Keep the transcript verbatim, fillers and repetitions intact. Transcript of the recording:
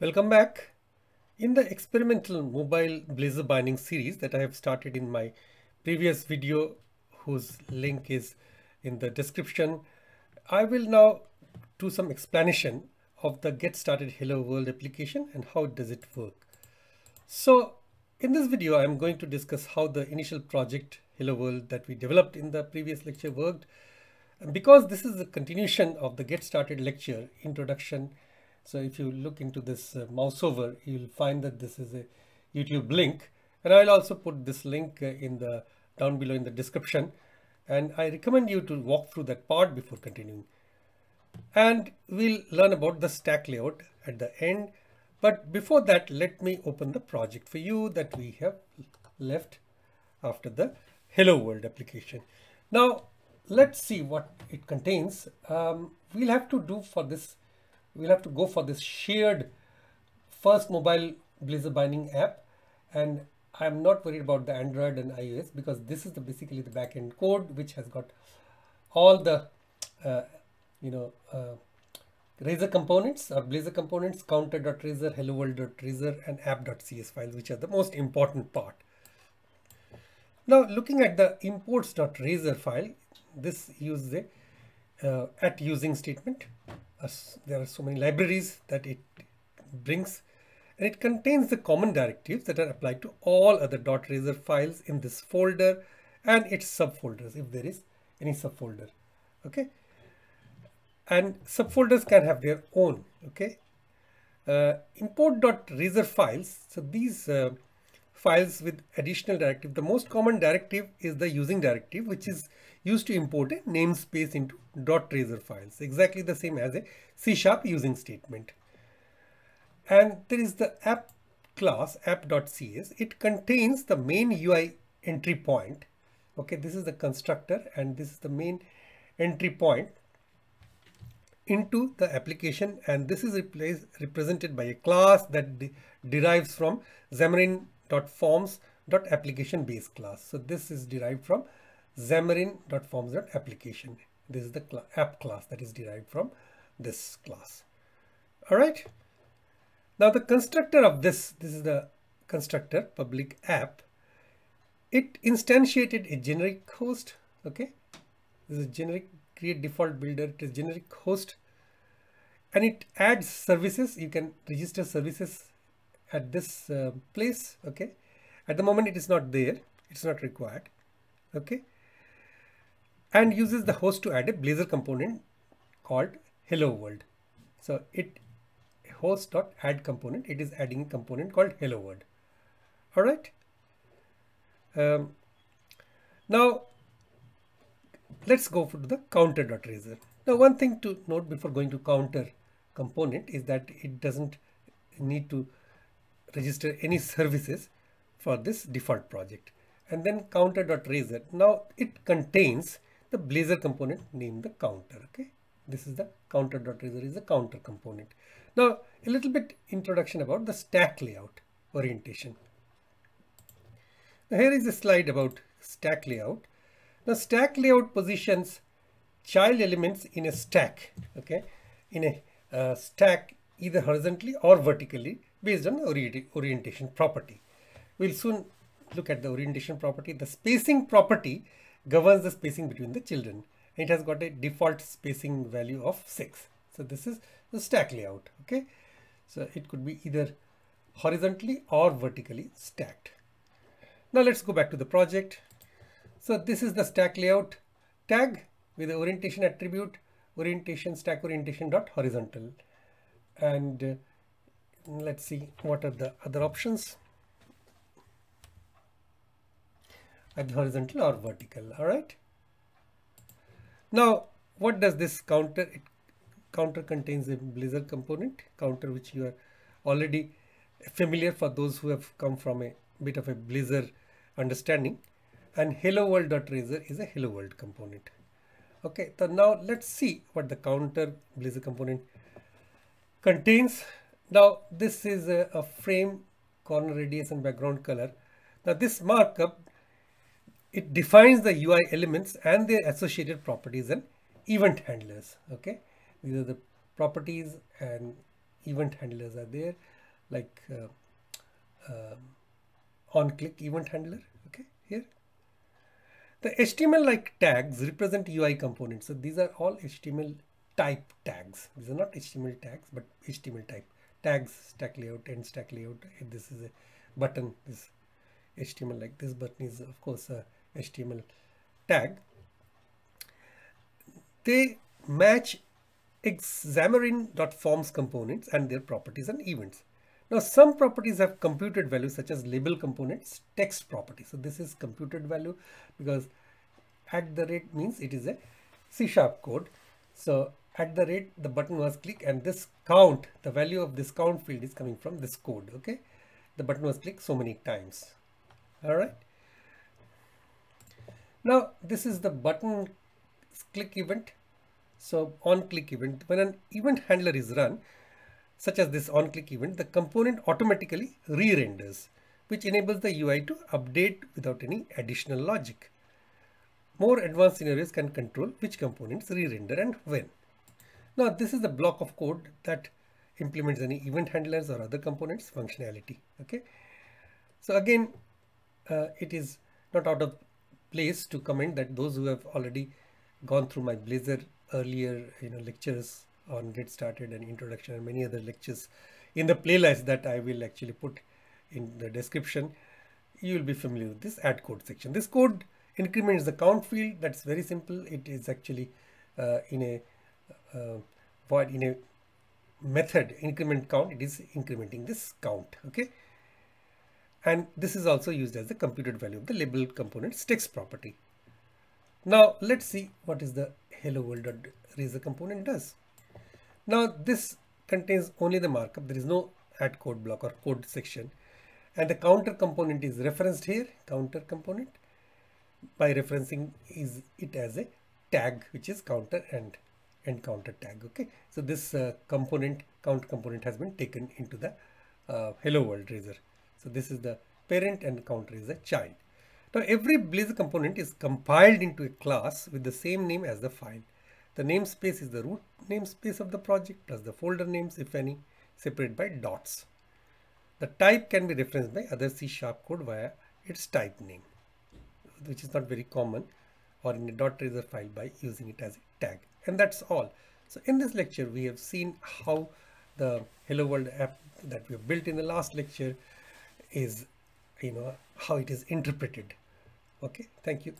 Welcome back. In the experimental mobile Blazor binding series that I have started in my previous video, whose link is in the description, I will now do some explanation of the Get Started Hello World application and how does it work. So in this video, I'm going to discuss how the initial project Hello World that we developed in the previous lecture worked. And because this is a continuation of the Get Started lecture introduction, so if you look into this uh, mouse over, you'll find that this is a YouTube link, and I'll also put this link uh, in the down below in the description, and I recommend you to walk through that part before continuing. And we'll learn about the stack layout at the end, but before that, let me open the project for you that we have left after the Hello World application. Now let's see what it contains. Um, we'll have to do for this we'll have to go for this shared first mobile Blazor binding app, and I'm not worried about the Android and iOS because this is the basically the backend code which has got all the uh, you know uh, Razor components or Blazor components, counter.razor, hello world.razor, and app.cs files, which are the most important part. Now looking at the imports.razor file, this uses a uh, at using statement. As there are so many libraries that it brings, and it contains the common directives that are applied to all other .razor files in this folder and its subfolders, if there is any subfolder. Okay, and subfolders can have their own. Okay, uh, import.razor files. So these uh, files with additional directive. The most common directive is the using directive, which is used to import a namespace into .razor files, exactly the same as a C sharp using statement. And there is the app class, app.cs. It contains the main U I entry point. Okay, this is the constructor, and this is the main entry point into the application, and this is replaced, represented by a class that de derives from Xamarin.Forms.Application base class. So this is derived from Xamarin.Forms.Application. This is the cl app class that is derived from this class. All right. Now the constructor of this, this is the constructor public app. It instantiated a generic host. Okay. This is a generic create default builder. It is generic host, and it adds services. You can register services at this uh, place. Okay. At the moment it is not there. It's not required. Okay. And uses the host to add a Blazor component called Hello World. So it host dot add component. It is adding a component called Hello World. All right. Um, now let's go for the counter.razor. Now one thing to note before going to counter component is that it doesn't need to register any services for this default project. And then counter.razor. Now it contains the Blazor component named the counter. Okay, this is the counter.razor is the counter component. Now a little bit introduction about the stack layout orientation. Now here is a slide about stack layout. Now stack layout positions child elements in a stack. Okay, in a uh, stack either horizontally or vertically based on the orient orientation property. We'll soon look at the orientation property. The spacing property governs the spacing between the children. It has got a default spacing value of six. So this is the stack layout. Okay, so it could be either horizontally or vertically stacked. Now let's go back to the project. So this is the stack layout tag with the orientation attribute, orientation stack orientation dot horizontal. And uh, let's see what are the other options. At horizontal or vertical. All right. Now, what does this counter? It counter contains a Blazor component counter, which you are already familiar for those who have come from a bit of a Blazor understanding. And hello world.razor is a hello world component. Okay. So now let's see what the counter Blazor component contains. Now this is a, a frame, corner radius, and background color. Now this markup, it defines the U I elements and their associated properties and event handlers. Okay, these are the properties and event handlers are there, like uh, uh, on click event handler. Okay, here the H T M L like tags represent U I components. So these are all H T M L type tags. These are not H T M L tags, but H T M L type tags. Stack layout and stack layout. This is a button. This H T M L like this button is of course a H T M L tag. They match Xamarin.Forms components and their properties and events. Now some properties have computed value, such as label components, text property. So this is computed value because at the rate means it is a C sharp code. So at the rate the button was clicked, and this count, the value of this count field is coming from this code. Okay, the button was clicked so many times. All right. Now this is the button click event. So on click event, when an event handler is run, such as this on click event, the component automatically re-renders, which enables the U I to update without any additional logic. More advanced scenarios can control which components re-render and when. Now this is the block of code that implements any event handlers or other components functionality. Okay, so again, uh, it is not out of place to comment that those who have already gone through my Blazor earlier, you know, lectures on Get Started and Introduction and many other lectures in the playlist that I will actually put in the description, you will be familiar with this add code section. This code increments the count field. That's very simple. It is actually uh, in a uh, void, in a method increment count. It is incrementing this count. Okay, and this is also used as the computed value of the label components text property. Now let's see what is the hello world.razor component does. Now this contains only the markup. There is no add code block or code section, and the counter component is referenced here. Counter component by referencing is it as a tag, which is counter and and counter tag. Okay, so this uh, component count component has been taken into the uh, hello world.razor. So this is the parent and counter is the child. Now every Blazor component is compiled into a class with the same name as the file. The namespace is the root namespace of the project plus the folder names, if any, separated by dots. The type can be referenced by other C sharp code via its type name, which is not very common, or in a .razor file by using it as a tag. And that's all. So in this lecture, we have seen how the Hello World app that we have built in the last lecture is, you know, how it is interpreted. Okay, thank you.